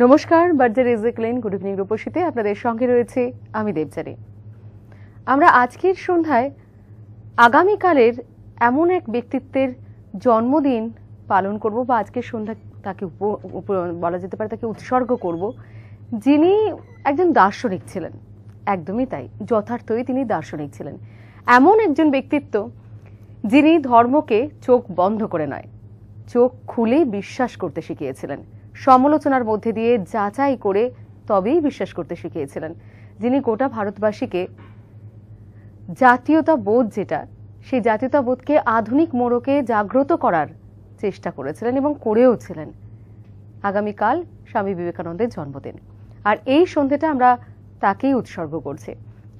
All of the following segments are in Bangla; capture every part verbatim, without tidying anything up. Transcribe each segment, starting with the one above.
नमस्कार बार्जार इजक्लेन गुड इवनिंग रूपसीते आपनादेर संगे रयेछि आमि देवजानी। आमरा आजकेर सन्ध्याय आगामीकालेर एमन एक व्यक्तित्वेर जन्मदिन पालन करब बा आजकेर सन्ध्या ताके बला जेते पारे ताके उत्सर्ग करब, जिनि एकजन दार्शनिक छिलेन। एकदमई ताई, यथार्थई तिनि दार्शनिक छिलेन, एमन एकजन व्यक्तित्व जिनि धर्मके चोख बन्ध करे नय, चोख खुले विश्वास करते शिखियेछिलेन, समालोचनार मध्य दिए जाचाई करे तबेई विश्वास करते शिखियेछिलेन, जिनि गोटा भारतबासीके जातीयताबोध जेटा सेई जातीयताबोधके आधुनिक मोड़के जाग्रत करार चेष्टा करेछिलेन एबं करेओछिलेन। आगामीकाल स्वामी विवेकानंदेर जन्मदिन, आर एई सन्ध्याटा आमरा ताकेई उत्सर्ग करछि।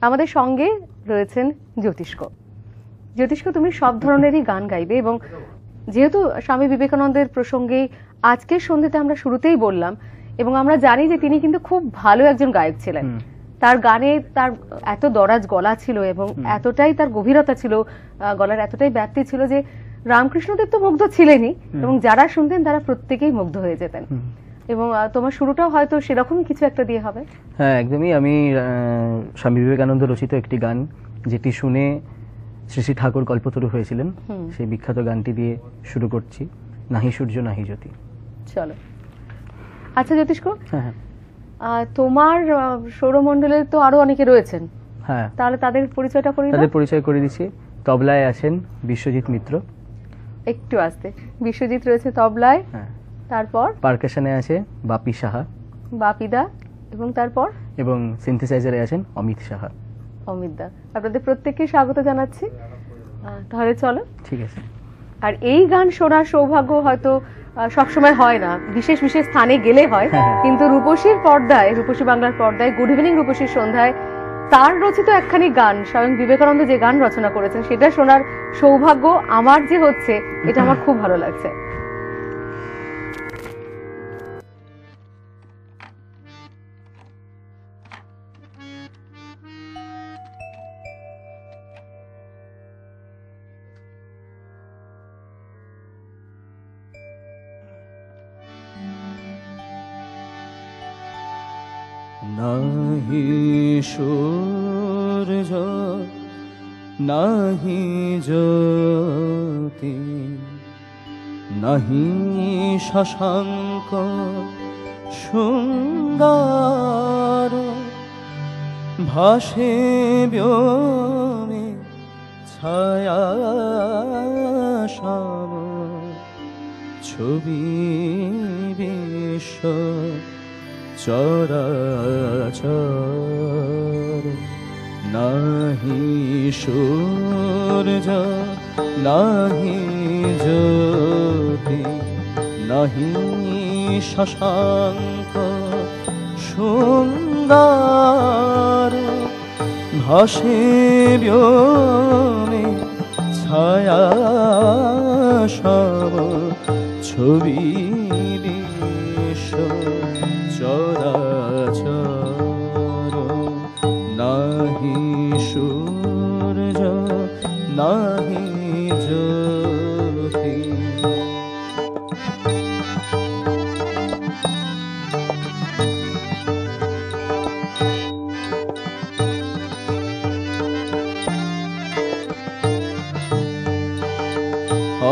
आमादेर संगे रयेछेन ज्योतिष्क। ज्योतिष्क, तुमि सब धरनेरই गान गाइबे एबं যেহেতু স্বামী বিবেকানন্দের প্রসঙ্গে আজকের সন্ধ্যাতে আমরা শুরুতেই বললাম, এবং আমরা জানি যে তিনি কিন্তু খুব ভালো একজন গায়ক ছিলেন। তার গানে তার এত দরাজ গলা ছিল এবং এতটাই তার গভীরতা ছিল, গলার এতটাই ব্যাপ্তি ছিল যে রামকৃষ্ণদেব তো মুগ্ধ ছিলেনই, এবং যারা শুনতেন তারা প্রত্যেকেই মুগ্ধ হয়ে যেতেন। এবং তোমার শুরুটাও হয়তো সেরকম কিছু একটা দিয়ে হবে। হ্যাঁ, একদমই। আমি স্বামী বিবেকানন্দ রচিত একটি গান, যেটি শুনে শ্রী শ্রী ঠাকুর কল্পতরু হয়েছিলেন, সেই বিখ্যাত গানটি দিয়ে শুরু করছি, নাহি সূর্য নাহি জ্যোতি। চলো। আচ্ছা জ্যোতিষ্ক, হ্যাঁ, তোমার সৌরমণ্ডলে তো আরো অনেকে রয়েছেন, হ্যাঁ, তাহলে তাদের পরিচয়টা করিয়ে দাও। তাদের পরিচয় করে দিচ্ছি। তবলায় আছেন বিশ্বজিৎ মিত্র, একটু আস্তে, বিশ্বজিৎ রয়েছে তবলায়। হ্যাঁ, তারপর পারকাশনে আছে বাপি সাহা, বাপিদা, এবং তারপর এবং সিনথেসাইজারে আছেন অমিত সাহা, অমিত দা। আপনাদের প্রত্যেককে স্বাগত জানাচ্ছি। তাহলে চলো। ঠিক আছে। আর এই গান শোনার সৌভাগ্য হয়তো সবসময় হয় না, বিশেষ বিশেষ স্থানে গেলে হয়, কিন্তু রূপসীর পর্দায়, রূপসী বাংলার পর্দায় গুড ইভিনিং রূপসীর সন্ধ্যায় তার রচিত একখানি গান, স্বয়ং বিবেকানন্দ যে গান রচনা করেছেন, সেটা শোনার সৌভাগ্য আমার যে হচ্ছে, এটা আমার খুব ভালো লাগছে। নাহি সূর্য নাহি জ্যোতি, নাহি শশাঙ্ক সুন্দর, ভাসে ব্যোমে ছায়া সম, ছবি বিশ্ব চরাচর। নাহি সূর্য নাহি জ্যোতি, নাহি শশাঙ্ক সুন্দর, ভাসে ব্যোমে ছায়া সম, ছবি চরাচর। নাহি সূর্য নাহি জ্যোতি।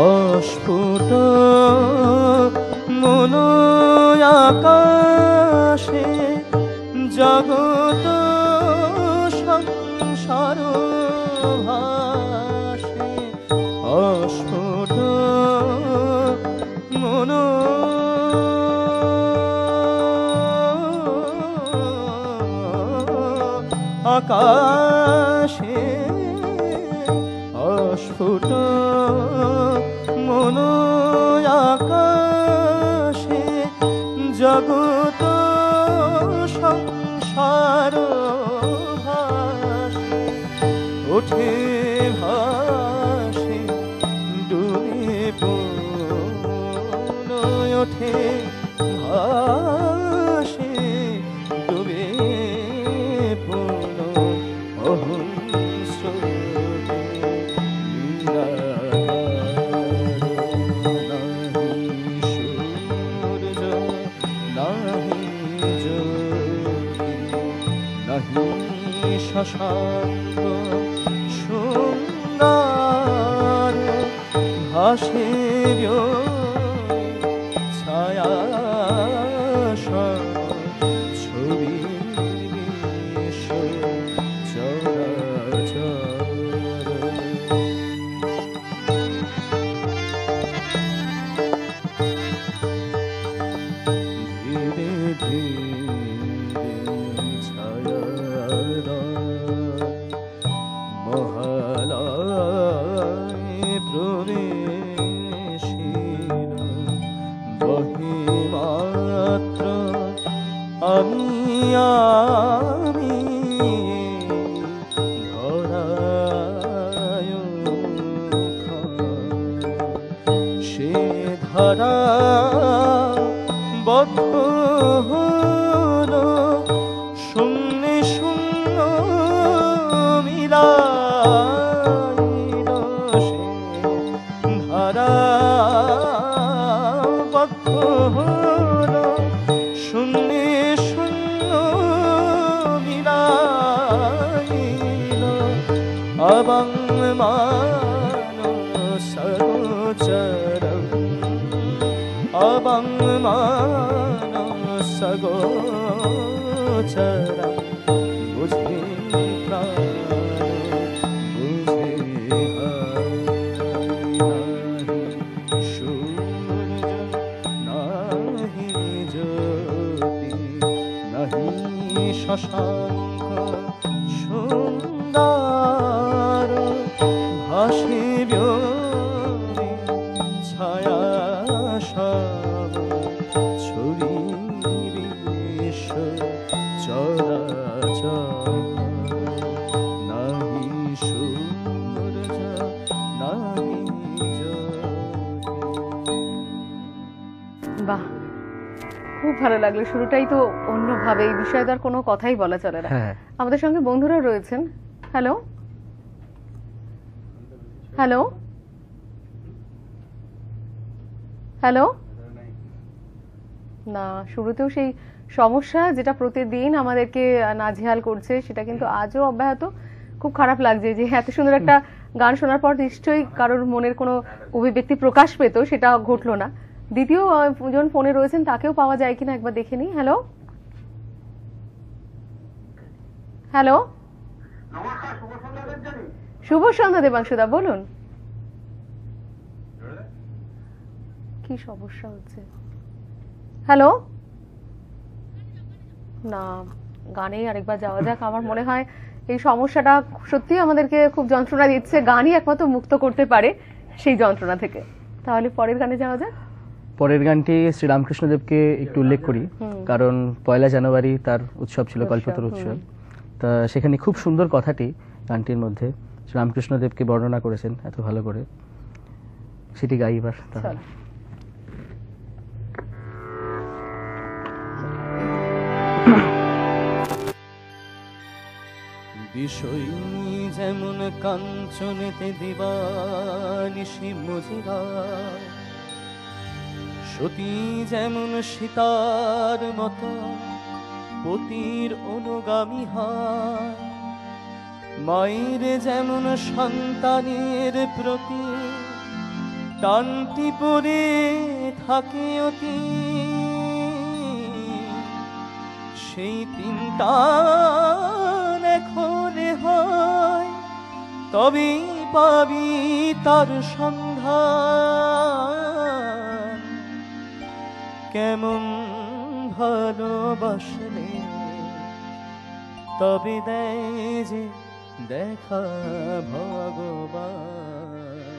অস্ফুট মনোয়াকা জগত সংসার ভাসে, অস্ফুট মনো আকাশে, অস্ফুট মনো আকাশে জগত সংসার ভাসে, ওঠে ভাসে ডুবে পড়ে, ওঠে ভাসে ডুবে পড়ে অহংস্রোতে। নাহি সূর্য নাহি কথাই বলা চলে না। আমাদের সঙ্গে বন্ধুরা রয়েছেন। হ্যালো হ্যালো হ্যালো না, শুরুতেও সেই সমস্যা যেটা প্রতিদিন আমাদেরকে নাজেহাল করছে সেটা কিন্তু আজও অব্যাহত। খুব খারাপ লাগছে যে এত সুন্দর একটা গান শোনার পর নিশ্চয়ই কারোর মনের কোনো অভিব্যক্তি প্রকাশ পেত, সেটা ঘটলো না। দ্বিতীয় জন ফোনে রয়েছেন, তাকেও পাওয়া যায় কিনা একবার দেখে নি। হ্যালো হ্যালো শুভ সন্ধ্যা দেবাংশুদা, বলুন কি সমস্যা হচ্ছে। হ্যালো না, গানে আরেকবার যাওয়া যাক। আমার মনে হয় এই সমস্যাটা সত্যি আমাদেরকে খুব যন্ত্রণা দিচ্ছে, গানই একমাত্র মুক্ত করতে পারে সেই যন্ত্রণা থেকে। তাহলে পরের গানে যাওয়া যাক। পরের গানটি শ্রী রামকৃষ্ণ দেবকে একটু উল্লেখ করি, কারণ পয়লা জানুয়ারি তার উৎসব ছিল, কল্পতরু উৎসব। তা সেখানে খুব সুন্দর কথাটি গানটির মধ্যে রামকৃষ্ণ দেবকে বর্ণনা করেছেন এত ভালো করে, সেটি গাইবার। তাহলে বিষয় যেমন কাঞ্চনেতে দিবানিশি মজিরা, সতী যেমন সীতার মতো পতির অনুগামী হয়, মায়ের যেমন সন্তানের প্রতি টানটি পড়ে থাকে অতি, সেই তিন টান এখন হয় তবে পাবি তার সন্ধান। কেমন ভালোবাসলে তবে দেয় যে দেখা ভগবান।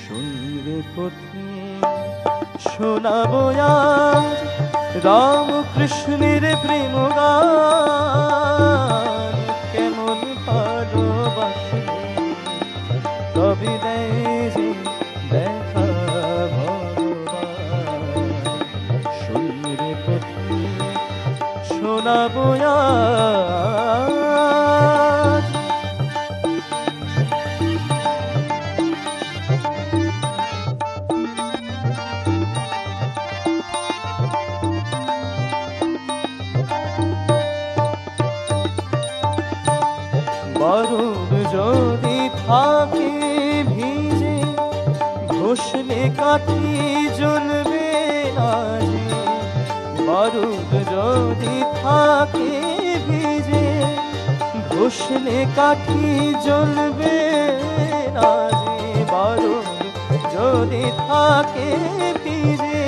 শুনলে পথে শোনাবো আজ রামকৃষ্ণের প্রেম গান। কেমন ভালোবাসলে তবে দেয় যে দেখা বোয়া। दिखा के भीजे घोषले काटी जुल्मे आजे बारूद जो दिखा के भीजे घोषले काटी जुल्मे आजे बारूद जो दिखा के भीजे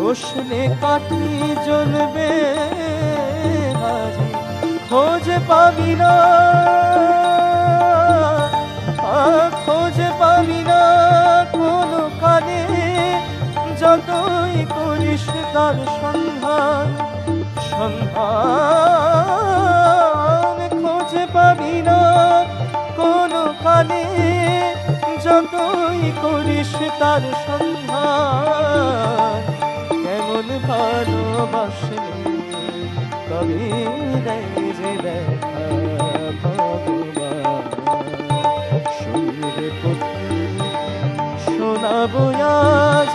घोषले काटी जुल्मे आजे खोज पाविना खोज पाविना कोनो काले जतोई करिस तार सन्धान सन्धान खोज पाविना कोनो काले जतोई करिस तार सन्धान केमन भालोबासले कभी नहीं देखा आज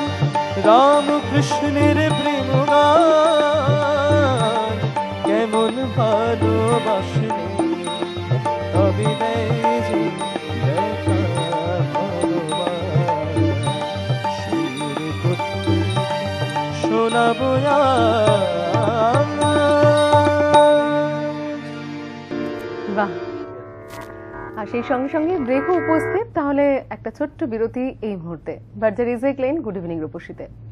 रामकृष्णेर प्रेम गान केमन भालोबासले कभी नहीं देखा শোনাবো আজ। বাহ, আর সেই সঙ্গে সঙ্গে ব্রেকও উপস্থিত। তাহলে একটা ছোট্ট বিরতি এই মুহূর্তে। বার্জারিজে ক্লেন, গুড ইভিনিং রূপসীতে।